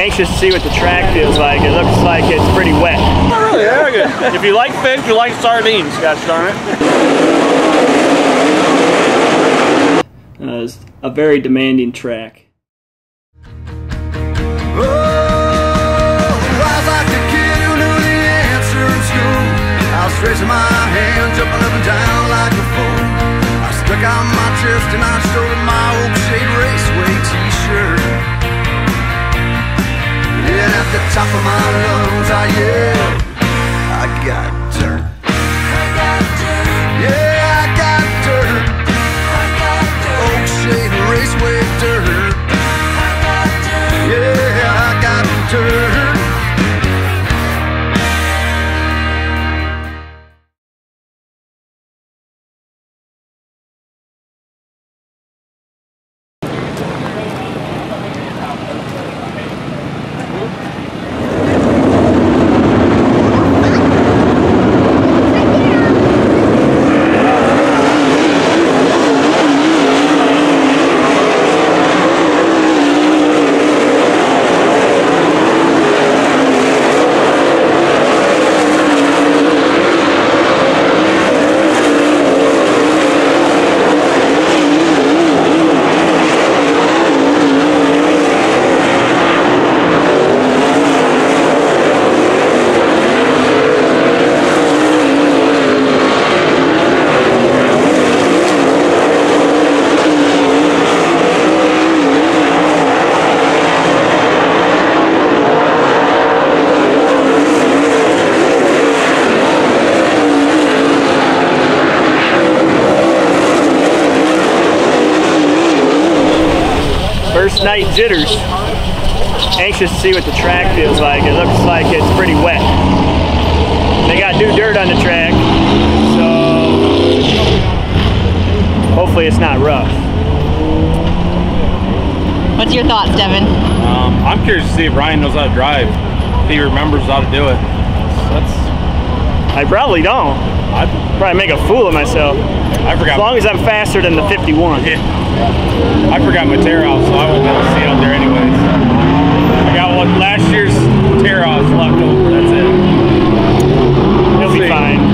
anxious to see what the track feels like. It looks like it's pretty wet. Not really arrogant. If you like fish, you like sardines, gosh darn it. It's a very demanding track. Raising my hand, jumping up and down like a fool. I stuck out my chest and I stole my old Shade Raceway t-shirt. And at the top of my lungs I yelled, I got dirt. I got dirt. Yeah, I got dirt. I got dirt. Old Shade Raceway dirt. I got dirt. Yeah, I got dirt. First night jitters. Anxious to see what the track feels like. It looks like it's pretty wet. They got new dirt on the track, so hopefully it's not rough. What's your thoughts, Devin? I'm curious to see if Ryan knows how to drive. If he remembers how to do it. I probably don't. I'd probably make a fool of myself. I forgot. As long as I'm faster than the 51. Yeah. I forgot my tear-off, so I wouldn't be able to see it out there anyways. I got one last year's tear-offs left over, that's it. He'll be fine.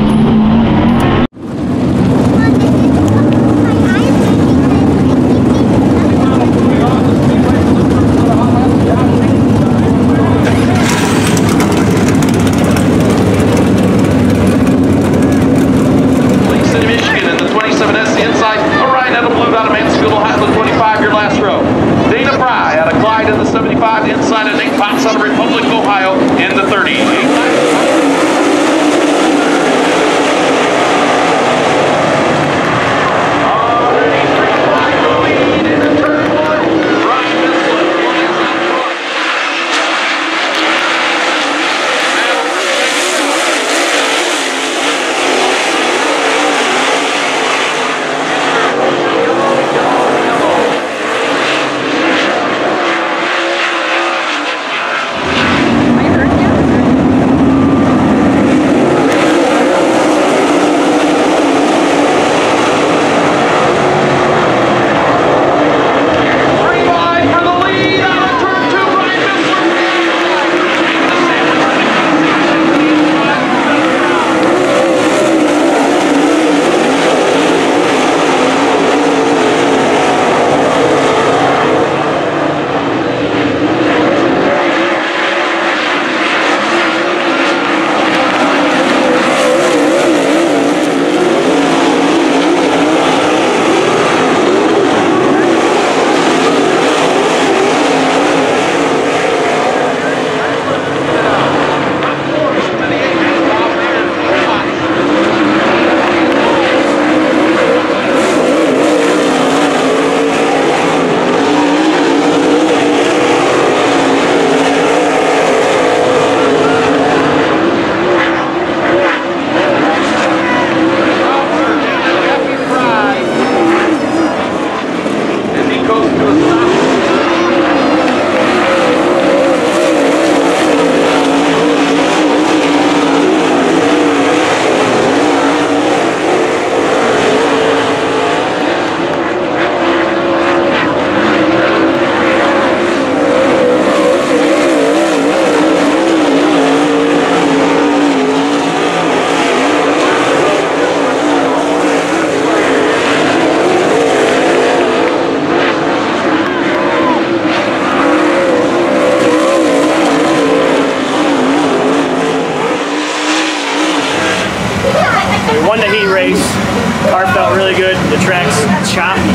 the track's choppy.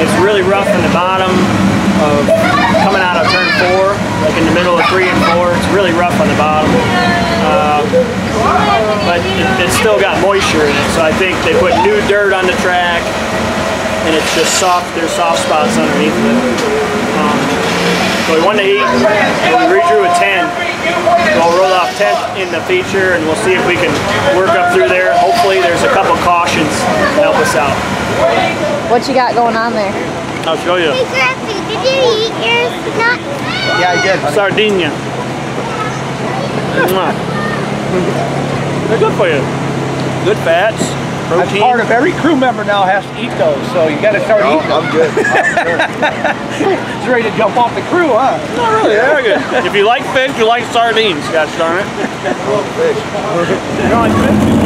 It's really rough in the bottom of coming out of turn 4, like in the middle of 3 and 4. It's really rough on the bottom. But it's still got moisture in it, so I think they put new dirt on the track, and it's just soft. There's soft spots underneath it. So we won the 8, and we redrew a 10. We'll roll off 10th in the feature, and we'll see if we can work up through there. Hopefully there's a couple cautions to help us out. What you got going on there? I'll show you. Hey, Graffy, did you eat your nuts? Yeah, I did. Sardinia. They're good for you. Good fats, protein. That's part of every crew member now has to eat those, so you got to start eating them. I'm good. It's ready to jump off the crew, huh? Not really. Very good. If you like fish, you like sardines. Gosh darn it. I love fish. You don't like fish?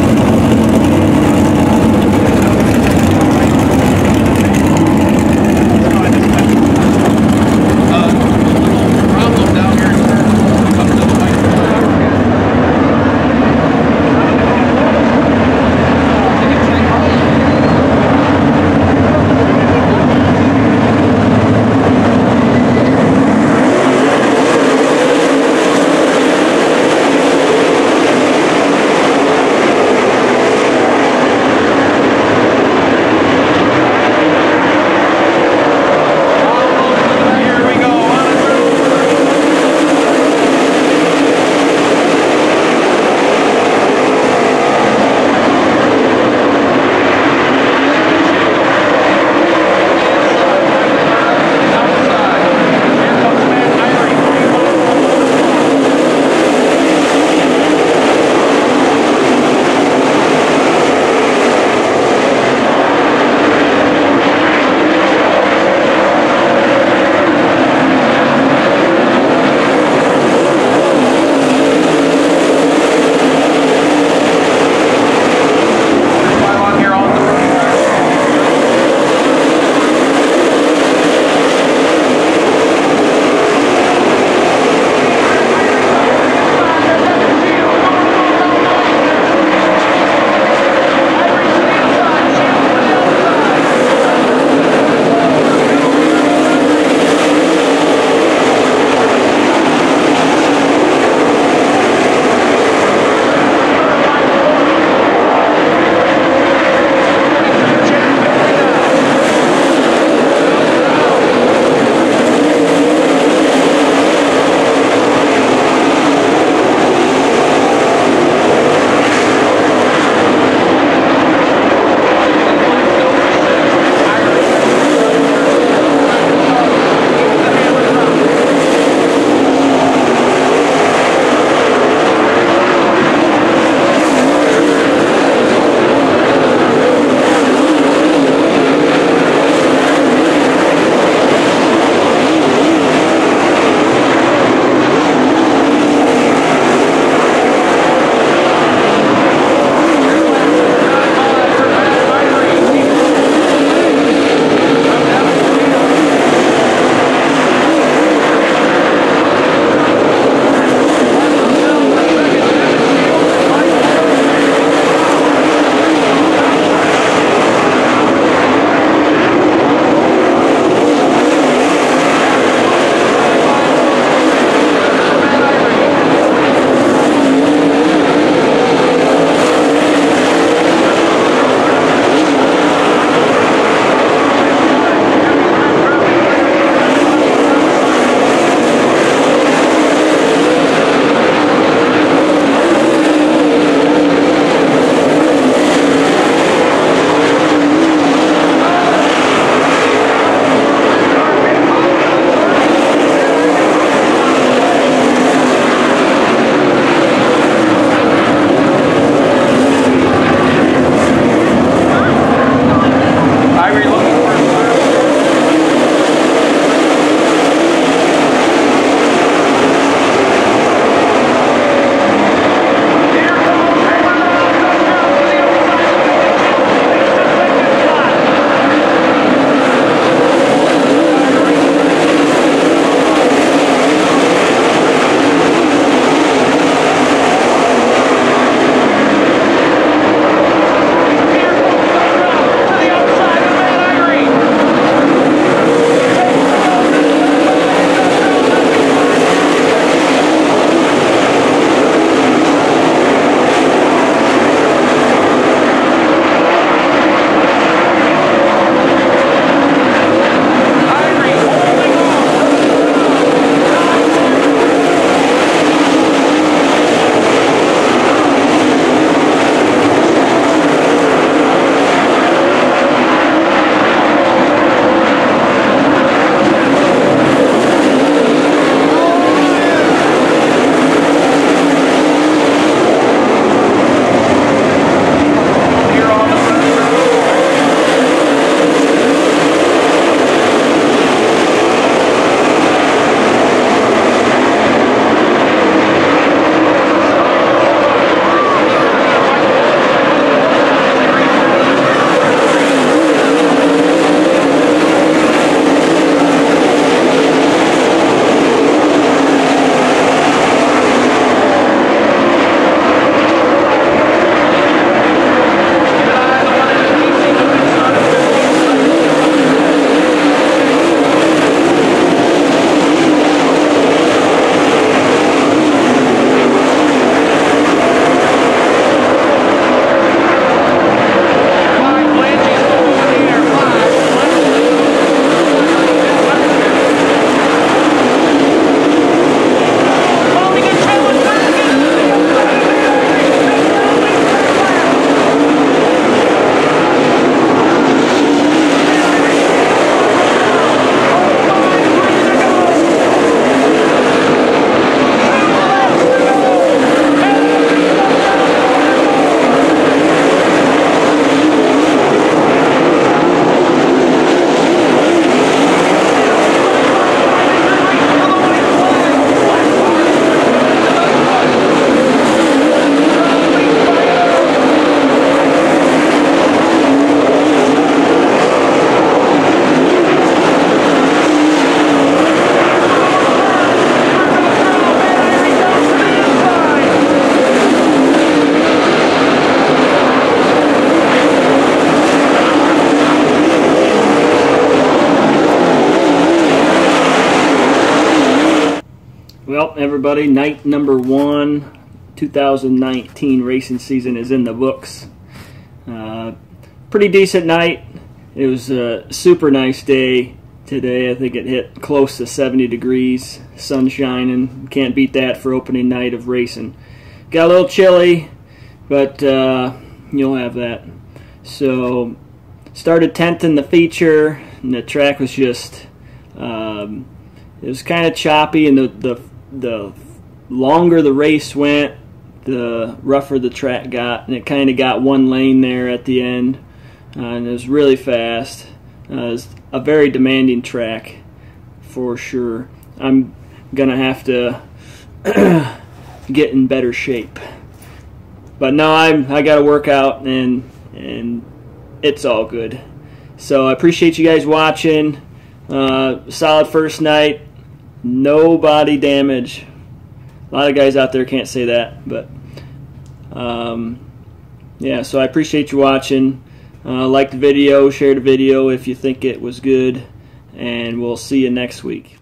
Well, everybody, night number one, 2019 racing season is in the books. Pretty decent night. It was a super nice day today. I think it hit close to 70 degrees, sun shining. Can't beat that for opening night of racing. Got a little chilly, but you'll have that. So, started 10th in the feature, and the track was just, it was kind of choppy, and the longer the race went, the rougher the track got, and it kind of got one lane there at the end, and it was really fast. It was a very demanding track for sure. I'm gonna have to get in better shape, but no, I got to work out, and it's all good. So I appreciate you guys watching. Solid first night, no body damage. A lot of guys out there can't say that, but yeah, so I appreciate you watching. Like the video, share the video if you think it was good, and we'll see you next week.